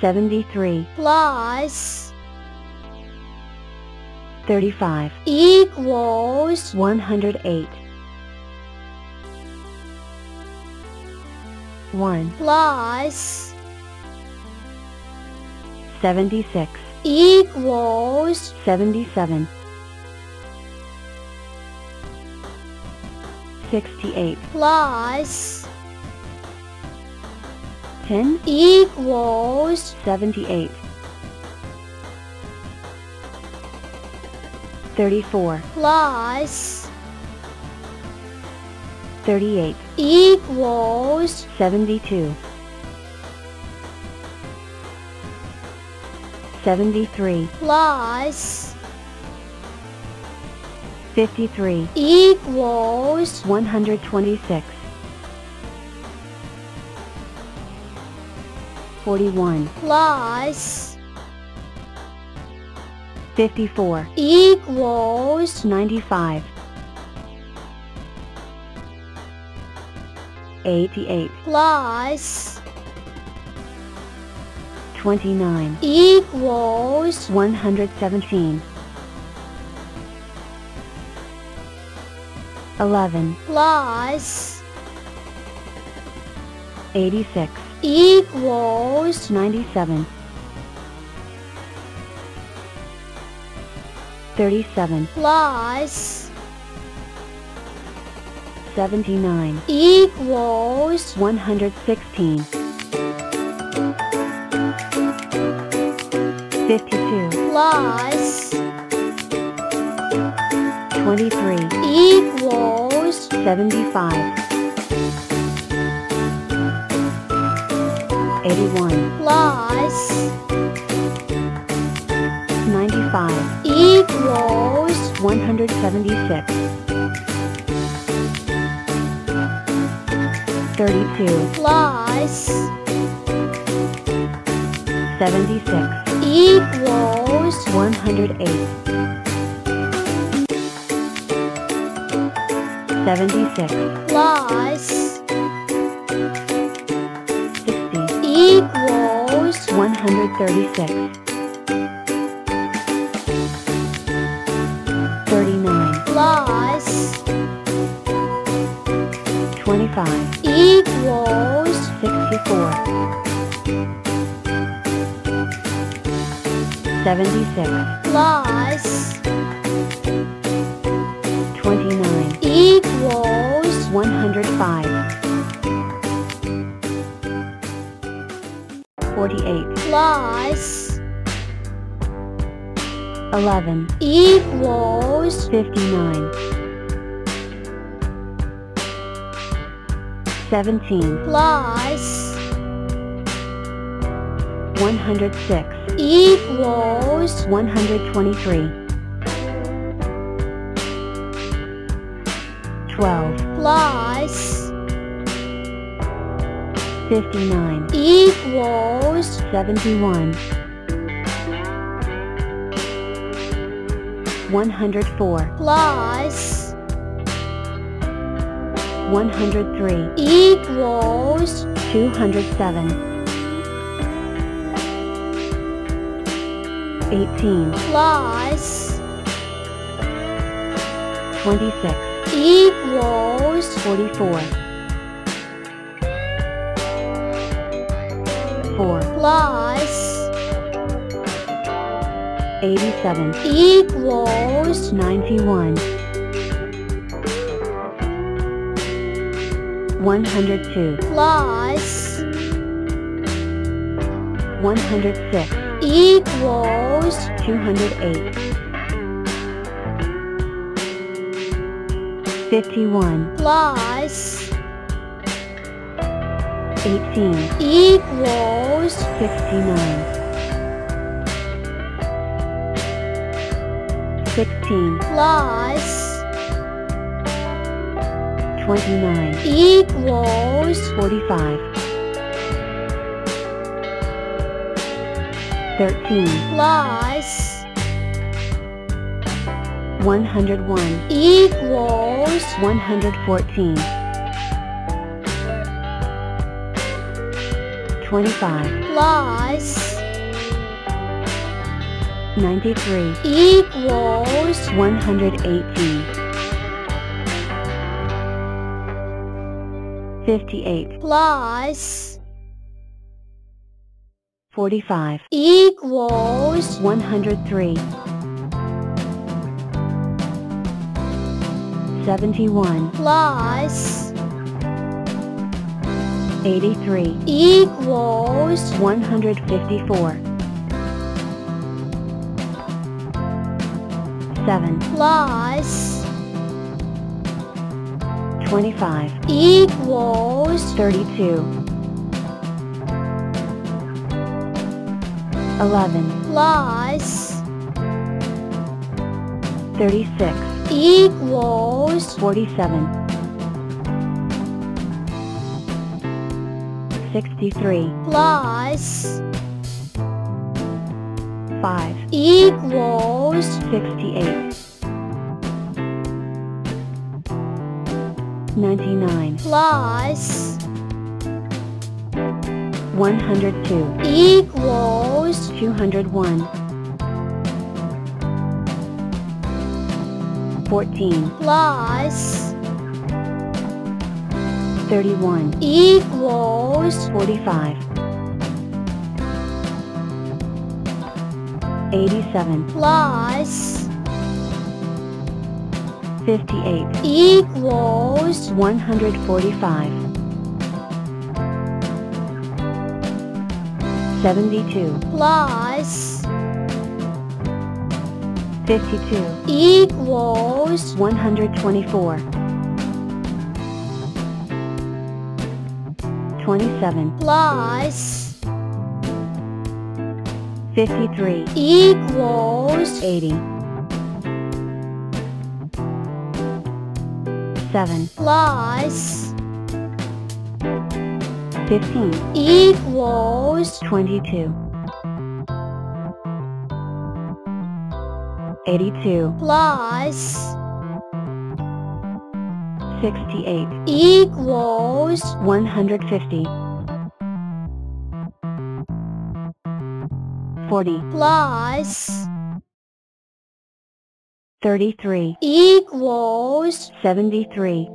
73 plus 35 equals 108. 1 plus 76 equals 77. 68 plus 10 equals 78. 34 plus 38 equals 72. 73 plus 53 equals 126. 41 plus 54 equals 95. 88 plus 29 equals 117. 11 plus 86 equals 97. 37 plus 79 equals 116. 52 plus 23 equals 75. 81 plus 95 equals 176. 32 plus 76 equals 108. 76 plus 60 equals 136. 39 plus 25 equals 64. 76 plus 29 equals 105. 48 plus 11 equals 59. 17 plus 106 equals 123. 12 plus 59 equals 71. 104 plus 103 equals 207. 18 plus 26 equals 44. 4 plus 87 equals 91. 102 plus 106 equals 208. 51 plus 18 equals 69. 16 plus 29 equals 45. 13 plus 101 equals 114. 25 plus 93 equals 118. 58 plus 45 equals 103. 71 plus 83 equals 154. 7 plus 25 equals 32. 11 plus 36 equals 47. 63 plus 5 equals 68. 99 plus 102 equals 201. 14 plus 31 equals 45. 87 plus 58 equals 145. 72 plus 52 equals 124. 27 plus 53 equals 80. 7 plus 15 equals 22. 82 plus 68 equals 150. 40 plus 33 equals 73.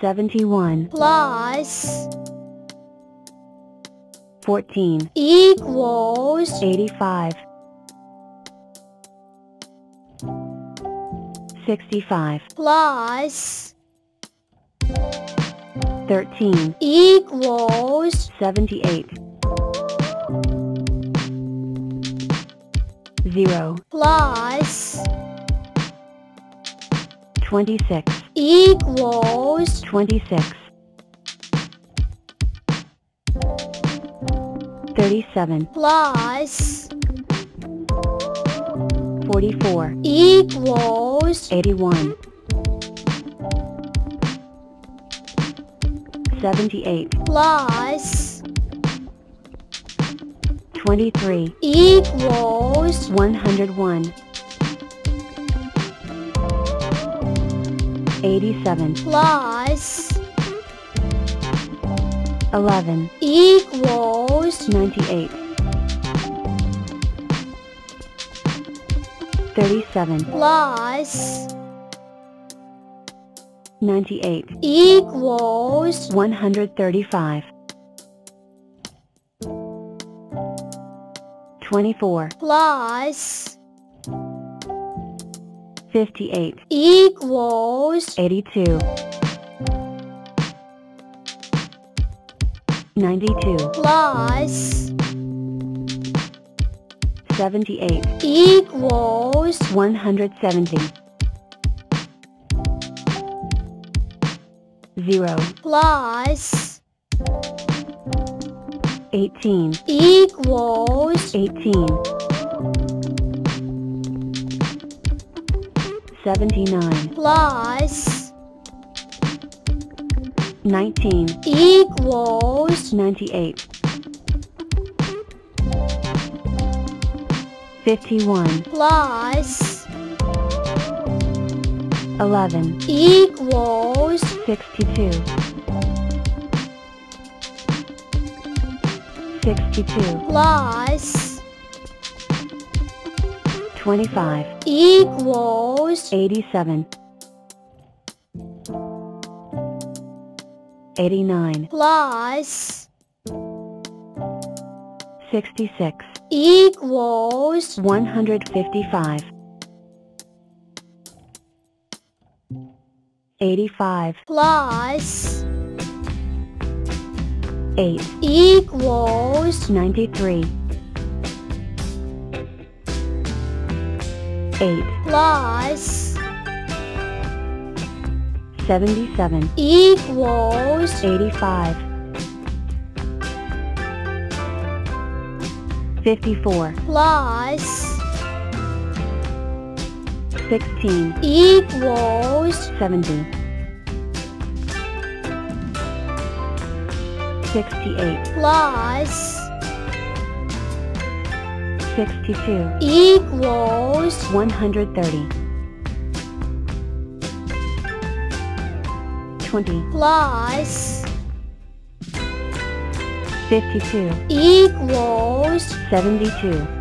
71 plus 14 equals 85. 65 plus 13 equals 78. 0 plus 26 equals 26. 37 plus 44 equals 81. 78 plus 23 equals 101. 87 plus 11 equals 98. 37 plus 98 equals 135. 24 plus 58 equals 82. 92 plus 78 equals 170. 0 plus 18 equals 18. 79 plus 19 equals 98. 51 plus 11 equals 62. 62 plus 25 equals 87. 89 plus 66 equals 155. 85 plus 8 equals 93. 8 plus 77 equals 85. 54 plus 16 equals 70. 68 plus 62 equals 130. 20 plus 52 equals 72.